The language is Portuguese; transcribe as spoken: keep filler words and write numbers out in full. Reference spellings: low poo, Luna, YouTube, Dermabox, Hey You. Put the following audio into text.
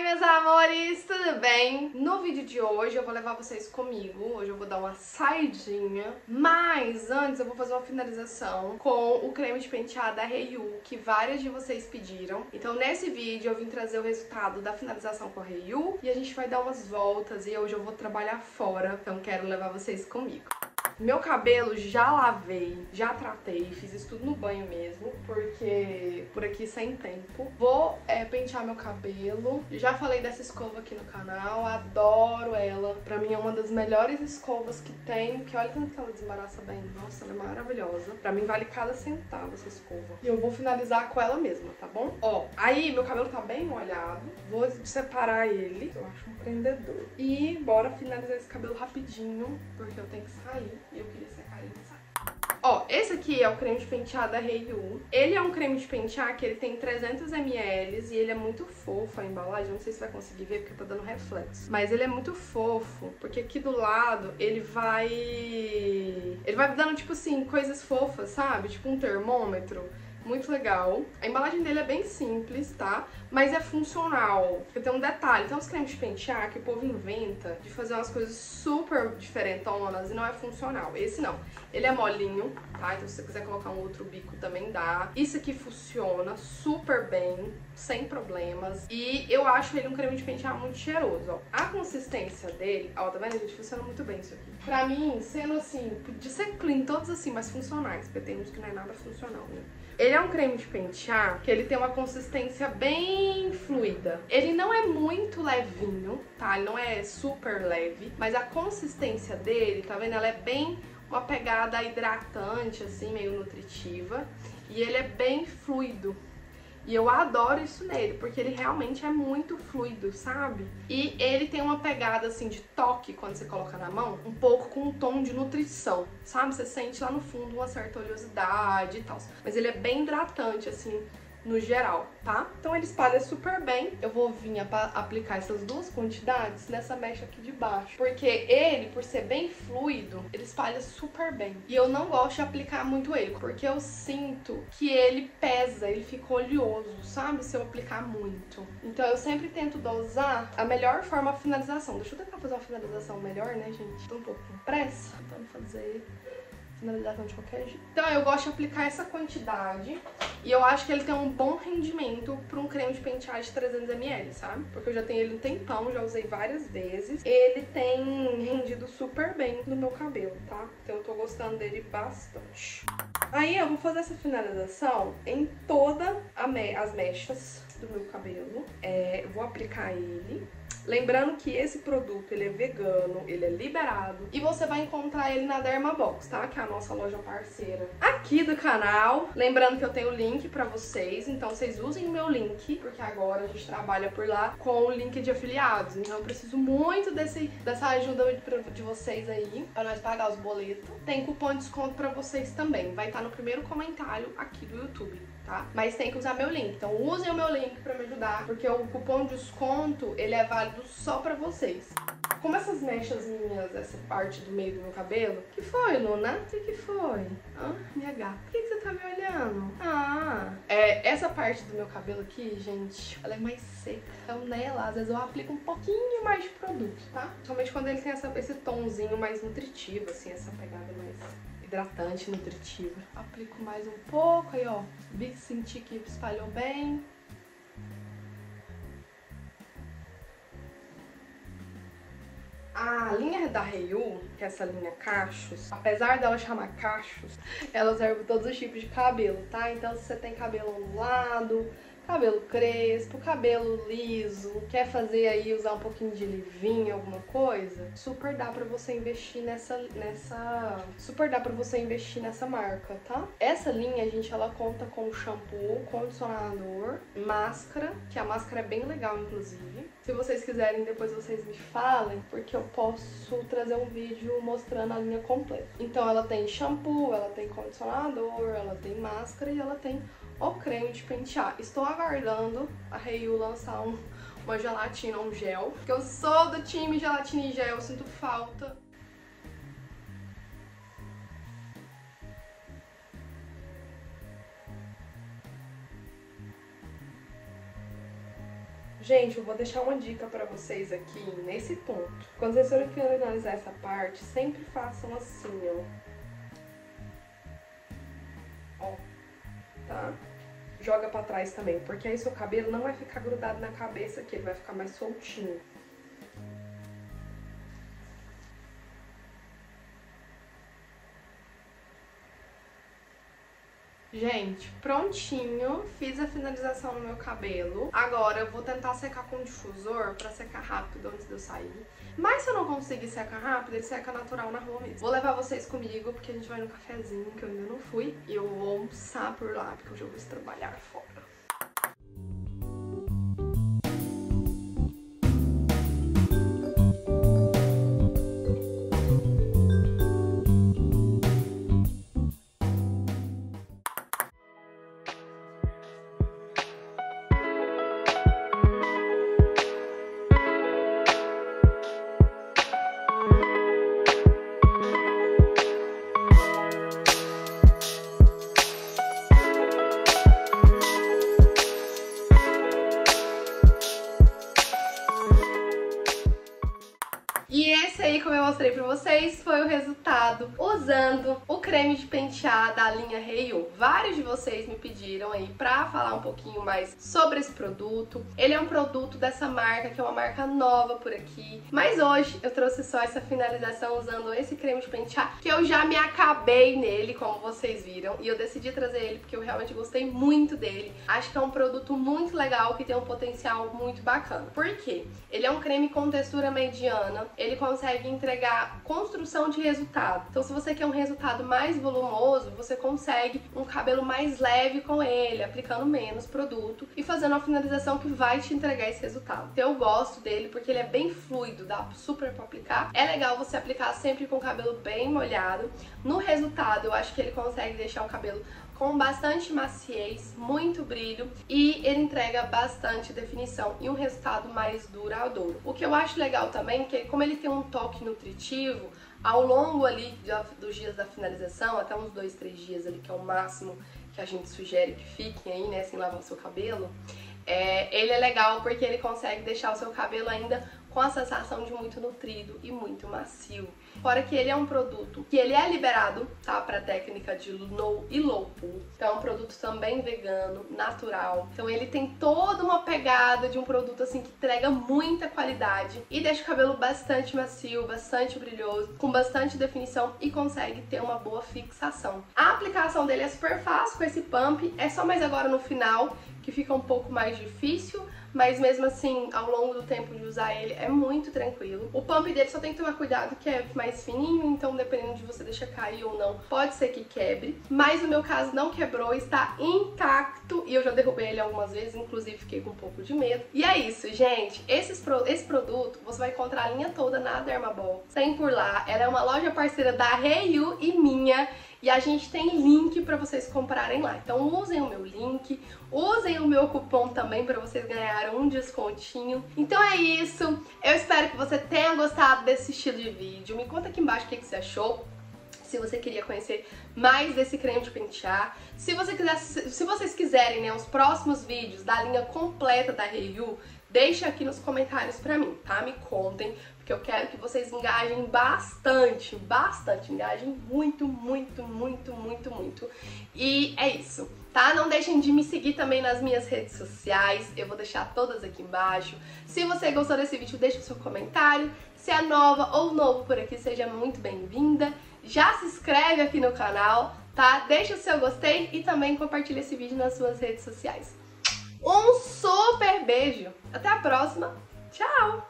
Oi meus amores, tudo bem? No vídeo de hoje eu vou levar vocês comigo, hoje eu vou dar uma saidinha, mas antes eu vou fazer uma finalização com o creme de penteado da Hey You, que várias de vocês pediram. Então nesse vídeo eu vim trazer o resultado da finalização com a Hey You e a gente vai dar umas voltas e hoje eu vou trabalhar fora, então quero levar vocês comigo. Meu cabelo já lavei, já tratei, fiz isso tudo no banho mesmo, porque por aqui sem tempo. Vou é, pentear meu cabelo, já falei dessa escova aqui no canal, adoro ela. Pra mim é uma das melhores escovas que tem, porque olha tanto que ela desembaraça bem, nossa, ela é maravilhosa. Pra mim vale cada centavo essa escova. E eu vou finalizar com ela mesma, tá bom? Ó, aí meu cabelo tá bem molhado, vou separar ele, eu acho um prendedor. E bora finalizar esse cabelo rapidinho, porque eu tenho que sair. E eu queria secar ele, sabe? Ó, esse aqui é o creme de pentear da Hey You. Ele é um creme de pentear que ele tem trezentos mililitros e ele é muito fofo a embalagem. Eu não sei se vai conseguir ver porque tá dando reflexo. Mas ele é muito fofo, porque aqui do lado ele vai... Ele vai dando, tipo assim, coisas fofas, sabe? Tipo um termômetro. Muito legal. A embalagem dele é bem simples, tá? Mas é funcional. Porque tem um detalhe. Tem uns cremes de pentear que o povo inventa de fazer umas coisas super diferentonas e não é funcional. Esse não. Ele é molinho, tá? Então se você quiser colocar um outro bico também dá. Isso aqui funciona super bem, sem problemas. E eu acho ele um creme de pentear muito cheiroso, ó. A consistência dele... Ó, tá vendo, gente? Funciona muito bem isso aqui. Pra mim, sendo assim... Podia ser clean, todos assim, mas funcionais. Porque tem uns que não é nada funcional, né? Ele é um creme de pentear que ele tem uma consistência bem fluida. Ele não é muito levinho, tá? Ele não é super leve, mas a consistência dele, tá vendo? Ela é bem uma pegada hidratante, assim, meio nutritiva. E ele é bem fluido. E eu adoro isso nele, porque ele realmente é muito fluido, sabe? E ele tem uma pegada, assim, de toque, quando você coloca na mão, um pouco com um tom de nutrição, sabe? Você sente lá no fundo uma certa oleosidade e tal. Mas ele é bem hidratante, assim, no geral, tá? Então ele espalha super bem. Eu vou vir aplicar essas duas quantidades nessa mecha aqui de baixo, porque ele, por ser bem fluido, ele espalha super bem. E eu não gosto de aplicar muito ele, porque eu sinto que ele pesa, ele fica oleoso, sabe? Se eu aplicar muito. Então eu sempre tento dosar a melhor forma de finalização. Deixa eu tentar fazer uma finalização melhor, né, gente? Tô um pouco com pressa, então vou fazer... finalização de qualquer jeito. Então eu gosto de aplicar essa quantidade e eu acho que ele tem um bom rendimento para um creme de pentear de trezentos mililitros, sabe? Porque eu já tenho ele um tempão, já usei várias vezes. Ele tem rendido super bem no meu cabelo, tá? Então eu tô gostando dele bastante. Aí eu vou fazer essa finalização em todas me as mechas do meu cabelo. É, vou aplicar ele. Lembrando que esse produto, ele é vegano, ele é liberado. E você vai encontrar ele na Dermabox, tá? Que é a nossa loja parceira aqui do canal. Lembrando que eu tenho o link pra vocês, então vocês usem o meu link, porque agora a gente trabalha por lá com o link de afiliados. Então eu preciso muito desse, dessa ajuda de vocês aí, pra nós pagar os boletos. Tem cupom de desconto pra vocês também. Vai estar no primeiro comentário aqui do YouTube, tá? Mas tem que usar meu link. Então usem o meu link pra me ajudar, porque o cupom de desconto, ele é válido só pra vocês. Como essas mechas minhas, essa parte do meio do meu cabelo... Que foi, Luna? O que foi? Ah, minha gata. Por que que você tá me olhando? Ah... É, essa parte do meu cabelo aqui, gente, ela é mais seca. Então nela, às vezes eu aplico um pouquinho mais de produto, tá? Somente quando ele tem essa, esse tomzinho mais nutritivo, assim, essa pegada mais... hidratante, nutritiva. Aplico mais um pouco, aí ó, senti que espalhou bem. A linha da Hey You, que é essa linha cachos, apesar dela chamar cachos, ela serve todos os tipos de cabelo, tá? Então se você tem cabelo ondulado, cabelo crespo, cabelo liso, quer fazer aí, usar um pouquinho de leave-in, alguma coisa, super dá pra você investir nessa, nessa... super dá pra você investir nessa marca, tá? Essa linha, gente, ela conta com shampoo, condicionador, máscara, que a máscara é bem legal, inclusive. Se vocês quiserem, depois vocês me falem, porque eu posso trazer um vídeo mostrando a linha completa. Então ela tem shampoo, ela tem condicionador, ela tem máscara e ela tem o creme de pentear. Estou aguardando a Hey You lançar um, uma gelatina, um gel, porque eu sou do time gelatina e gel, eu sinto falta. Gente, eu vou deixar uma dica pra vocês aqui, nesse ponto. Quando vocês forem finalizar essa parte, sempre façam assim, ó. Ó, tá? Joga pra trás também, porque aí seu cabelo não vai ficar grudado na cabeça aqui, ele vai ficar mais soltinho. Gente, prontinho, fiz a finalização no meu cabelo. Agora eu vou tentar secar com um difusor pra secar rápido antes de eu sair. Mas se eu não conseguir secar rápido, ele seca natural na rua mesmo. Vou levar vocês comigo, porque a gente vai no cafezinho, que eu ainda não fui. E eu vou almoçar por lá, porque hoje eu vou trabalhar fora. E esse aí, como eu mostrei pra vocês, foi o resultado usando o creme de pentear da linha Hey You. Vários de vocês me pediram aí pra falar um pouquinho mais sobre esse produto. Ele é um produto dessa marca, que é uma marca nova por aqui. Mas hoje eu trouxe só essa finalização usando esse creme de pentear, que eu já me acabei nele, como vocês viram. E eu decidi trazer ele porque eu realmente gostei muito dele. Acho que é um produto muito legal, que tem um potencial muito bacana. Por quê? Ele é um creme com textura mediana. Ele consegue entregar construção de resultado. Então, se você quer um resultado mais volumoso, você consegue um cabelo mais leve com ele, aplicando menos produto e fazendo uma finalização que vai te entregar esse resultado. Então, eu gosto dele porque ele é bem fluido, dá super pra aplicar. É legal você aplicar sempre com o cabelo bem molhado. No resultado, eu acho que ele consegue deixar o cabelo com bastante maciez, muito brilho, e ele entrega bastante definição e um resultado mais duradouro. O que eu acho legal também é que, como ele tem um toque nutritivo, ao longo ali dos dias da finalização, até uns dois, três dias ali, que é o máximo que a gente sugere que fiquem aí, né, sem lavar o seu cabelo, é, ele é legal porque ele consegue deixar o seu cabelo ainda com a sensação de muito nutrido e muito macio. Fora que ele é um produto que ele é liberado, tá, pra técnica de no e low poo. Então é um produto também vegano, natural. Então ele tem toda uma pegada de um produto assim que entrega muita qualidade e deixa o cabelo bastante macio, bastante brilhoso, com bastante definição e consegue ter uma boa fixação. A aplicação dele é super fácil com esse pump, é só mais agora no final que fica um pouco mais difícil, mas mesmo assim, ao longo do tempo de usar ele, é muito tranquilo. O pump dele só tem que tomar cuidado que é mais fininho, então dependendo de você deixar cair ou não, pode ser que quebre. Mas no meu caso não quebrou, está intacto e eu já derrubei ele algumas vezes, inclusive fiquei com um pouco de medo. E é isso, gente. Esses pro... Esse produto você vai encontrar a linha toda na Dermabox. Tem por lá, ela é uma loja parceira da Hey You e minha. E a gente tem link para vocês comprarem lá. Então usem o meu link, usem o meu cupom também para vocês ganharem um descontinho. Então é isso. Eu espero que você tenha gostado desse estilo de vídeo. Me conta aqui embaixo o que você achou. Se você queria conhecer mais desse creme de pentear. Se você quiser, se vocês quiserem, né, os próximos vídeos da linha completa da Hey You, deixa aqui nos comentários pra mim, tá? Me contem, porque eu quero que vocês engajem bastante, bastante, engajem muito, muito, muito, muito, muito. E é isso, tá? Não deixem de me seguir também nas minhas redes sociais, eu vou deixar todas aqui embaixo. Se você gostou desse vídeo, deixa o seu comentário. Se é nova ou novo por aqui, seja muito bem-vinda. Já se inscreve aqui no canal, tá? Deixa o seu gostei e também compartilha esse vídeo nas suas redes sociais. Um super beijo! Até a próxima! Tchau!